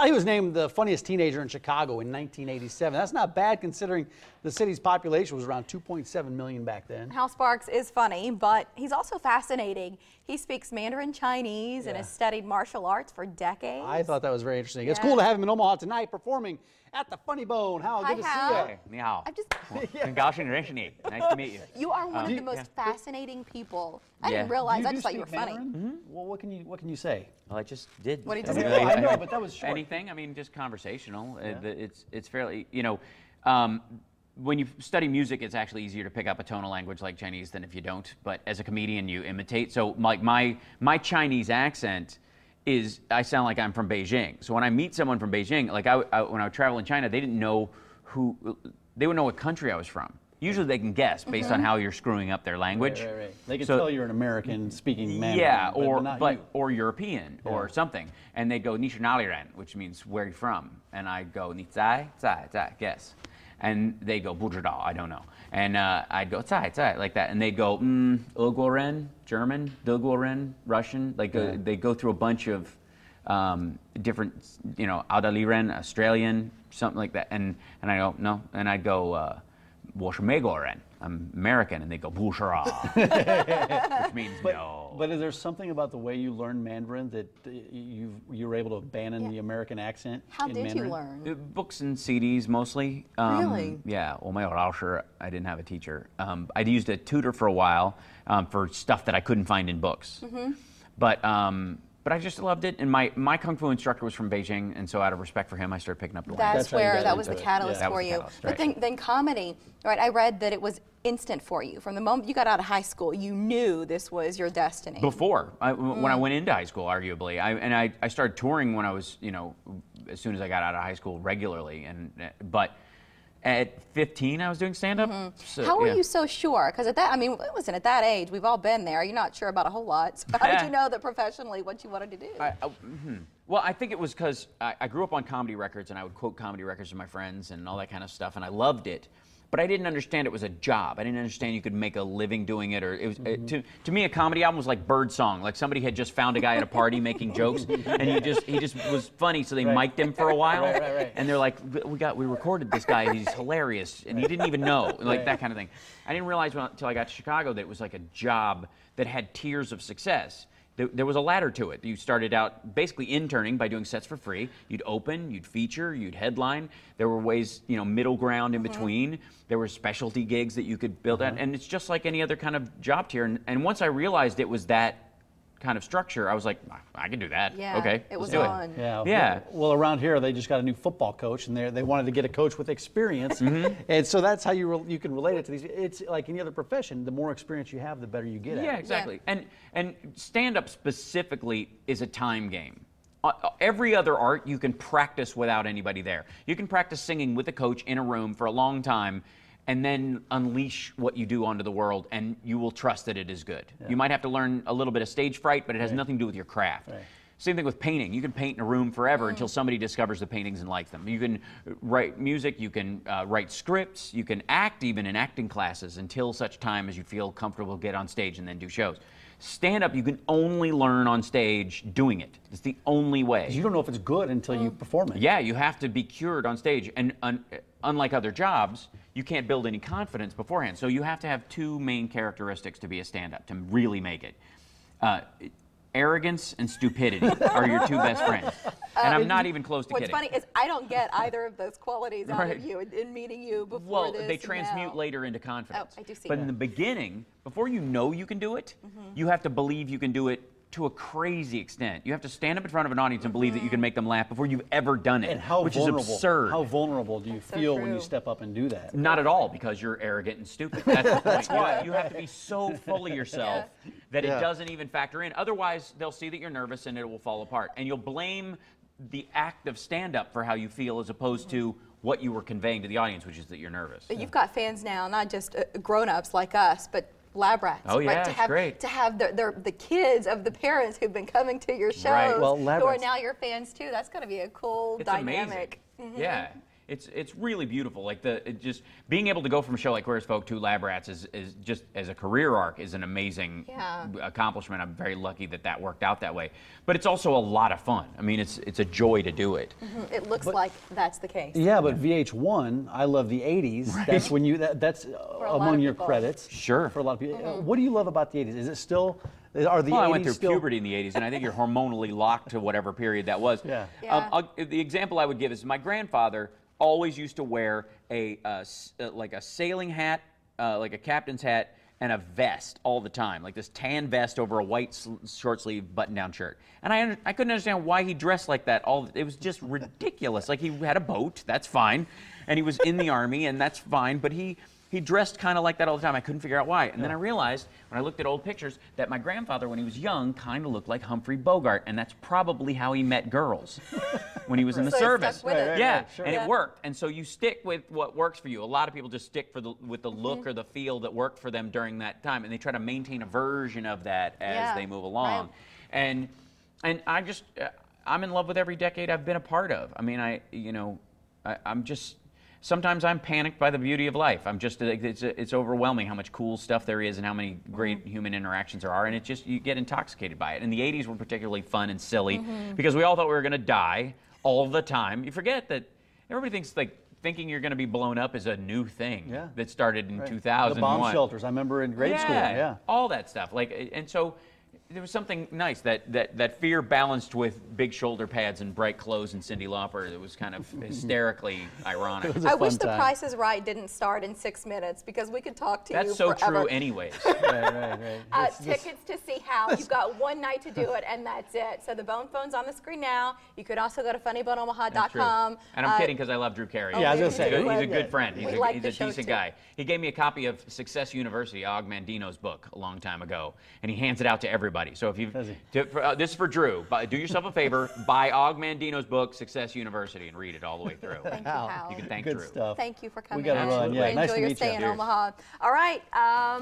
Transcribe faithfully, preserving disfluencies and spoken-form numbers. Uh, he was named the funniest teenager in Chicago in nineteen eighty-seven. That's not bad considering the city's population was around two point seven million back then. Hal Sparks is funny, but he's also fascinating. He speaks Mandarin Chinese yeah. and has studied martial arts for decades. I thought that was very interesting. Yeah. It's cool to have him in Omaha tonight performing at the Funny Bone. Hal, good to see you. Ni hao. I've just... Nice to meet you. You are one um, of the most yeah. fascinating people. I yeah. didn't realize. I just thought you were funny. Mm-hmm. Well, what can you what can you say? Well, I just did. What did you say? I, mean, I know, but that was short. Anything. I mean, just conversational. Yeah. It, it's it's fairly, you know, um, when you study music, it's actually easier to pick up a tonal language like Chinese than if you don't. But as a comedian, you imitate. So, like my my Chinese accent is, I sound like I'm from Beijing. So when I meet someone from Beijing, like I, I when I would travel in China, they didn't know who. They would know what country I was from. Usually they can guess based mm-hmm. on how you're screwing up their language. Right, right, right. They can so, tell you're an American speaking Mandarin. Yeah, or but, but or European yeah. or something. And they go Nishanaliran, which means where are you from? And I go Ni Zai, Zai, Zai, guess. And they go Bujidao, I don't know. And uh, I'd go Zai, Zai, like that. And they go mm, Uguoren, German, Duguoren, Russian. Like yeah. uh, they go through a bunch of um, different, you know, Audaliren, Australian, something like that. And and I go no, and I go. Uh, I'm American, and they go Bushara, which means but, no. But is there something about the way you learn Mandarin that you you were able to abandon yeah. the American accent? How in did Mandarin? You learn? Uh, books and C Ds mostly. Um, really? Yeah. I didn't have a teacher. Um, I used a tutor for a while um, for stuff that I couldn't find in books. Mm-hmm. But. Um, But I just loved it, and my, my Kung Fu instructor was from Beijing, and so out of respect for him, I started picking up the language. That's where, that was the catalyst for you. But then, then comedy, right, I read that it was instant for you. From the moment you got out of high school, you knew this was your destiny. Before, I, mm. when I went into high school, arguably. I, and I, I started touring when I was, you know, as soon as I got out of high school regularly, and but... At fifteen, I was doing stand-up. Mm-hmm. so, How were yeah. you so sure? Because at that, I mean, listen, at that age, we've all been there. You're not sure about a whole lot. So how did you know that professionally what you wanted to do? I, I, mm-hmm. Well, I think it was because I, I grew up on comedy records, and I would quote comedy records to my friends and all that kind of stuff, and I loved it. But I didn't understand it was a job. I didn't understand you could make a living doing it. Or it was mm-hmm. uh, to to me, a comedy album was like birdsong. Like somebody had just found a guy at a party making jokes, and he just he just was funny. So they right. mic'd him for a while, right, right, right. and they're like, we got we recorded this guy. He's hilarious, and he didn't even know, like right. that kind of thing. I didn't realize until I got to Chicago that it was like a job that had tiers of success. There was a ladder to it. You started out basically interning by doing sets for free. You'd open, you'd feature, you'd headline. There were ways, you know, middle ground in mm-hmm. between. There were specialty gigs that you could build mm-hmm. out. And it's just like any other kind of job tier. And, and once I realized it was that kind of structure, I was like, I can do that. Yeah, okay, it was on. Yeah. yeah. Well, around here, they just got a new football coach, and they wanted to get a coach with experience. mm-hmm. And so that's how you, you can relate it to these. It's like any other profession. The more experience you have, the better you get at it. Yeah, exactly. Yeah. And, and stand-up specifically is a time game. Uh, every other art, you can practice without anybody there. You can practice singing with a coach in a room for a long time, and then unleash what you do onto the world, and you will trust that it is good. Yeah. You might have to learn a little bit of stage fright, but it has right. nothing to do with your craft. Right. Same thing with painting. You can paint in a room forever mm. until somebody discovers the paintings and likes them. You can write music, you can uh, write scripts, you can act even in acting classes until such time as you feel comfortable, get on stage, and then do shows. Stand-up, you can only learn on stage doing it. It's the only way. You don't know if it's good until mm. you perform it. Yeah, you have to be cured on stage, and un unlike other jobs, you can't build any confidence beforehand. So you have to have two main characteristics to be a stand-up, to really make it. Uh, arrogance and stupidity are your two best friends. And uh, I'm not even close to what's kidding. What's funny is I don't get either of those qualities out right. of you in, in meeting you before well, this. Well, they transmute now. Later into confidence. Oh, I do see But that. In the beginning, before you know you can do it, mm-hmm. you have to believe you can do it to a crazy extent. You have to stand up in front of an audience and believe mm-hmm. that you can make them laugh before you've ever done it, and how which vulnerable, is absurd. How vulnerable do you That's feel so when you step up and do that? Not at all, because you're arrogant and stupid. That's the point. Yeah. You have to be so full of yourself yeah. that yeah. it doesn't even factor in. Otherwise, they'll see that you're nervous and it will fall apart. And you'll blame the act of stand-up for how you feel as opposed mm-hmm. to what you were conveying to the audience, which is that you're nervous. But yeah. you've got fans now, not just uh, grown-ups like us, but Lab Rats. Oh, yeah, right? to have, great. To have the, the, the kids of the parents who've been coming to your shows right. well, who are now your fans, too. That's going to be a cool it's dynamic. Mm-hmm. Yeah. it's it's really beautiful. Like the it just being able to go from a show like Queer as Folk to Lab Rats is is just as a career arc is an amazing yeah. accomplishment. I'm very lucky that that worked out that way. But it's also a lot of fun. I mean, it's it's a joy to do it. Mm-hmm. It looks but, like that's the case. Yeah, but V H one, I Love the eighties. Right. That's when you that, that's among your people. Credits. Sure. For a lot of people. Mm-hmm. What do you love about the eighties? Is it still? Are the well, eighties I went through still... puberty in the eighties, and I think you're hormonally locked to whatever period that was. Yeah. Yeah. Um, I'll, the example I would give is my grandfather always used to wear a uh, like a sailing hat, uh, like a captain's hat, and a vest all the time, like this tan vest over a white short-sleeve button-down shirt. And I I couldn't understand why he dressed like that. All it was just ridiculous. Like he had a boat, that's fine, and he was in the army, and that's fine, but he. He dressed kind of like that all the time. I couldn't figure out why. And yeah. then I realized, when I looked at old pictures, that my grandfather, when he was young, kind of looked like Humphrey Bogart, and that's probably how he met girls when he was in the so service. Right, right, yeah, right, sure. and yeah. it worked. And so you stick with what works for you. A lot of people just stick for the, with the look mm-hmm. or the feel that worked for them during that time, and they try to maintain a version of that as yeah. they move along. Right. And and I just, uh, I'm in love with every decade I've been a part of. I mean, I, you know, I, I'm just. Sometimes I'm panicked by the beauty of life. I'm just, it's, it's overwhelming how much cool stuff there is and how many great human interactions there are, and it just, you get intoxicated by it. And the eighties were particularly fun and silly mm-hmm. because we all thought we were gonna die all the time. You forget that everybody thinks like, thinking you're gonna be blown up is a new thing yeah. that started in right. two thousand one. The bomb shelters, I remember in grade yeah, school, yeah. all that stuff, like, and so, there was something nice that, that that fear balanced with big shoulder pads and bright clothes and Cyndi Lauper. It was kind of hysterically ironic. I wish time. The Price is Right didn't start in six minutes because we could talk to That's you so forever. That's so true, anyways. right, right, right. Uh, this, tickets this, to see Hal. You've got one night to do it, and that's it. So the Bone Phone's on the screen now. You could also go to funny bone omaha dot com. And I'm uh, kidding because I love Drew Carey. Yeah, I was gonna say he's, he's a good friend. He's we a, like he's the a decent too. Guy. He gave me a copy of Success University, Og Mandino's book, a long time ago, and he hands it out to everybody. So if you've, to, uh, this is for Drew, do yourself a favor, buy Og Mandino's book, Success University, and read it all the way through. Thank you, Hal. You can thank Good Drew. Stuff. Thank you for coming. We got to run. Yeah, nice to meet you. Enjoy your stay in Omaha. All right. Um,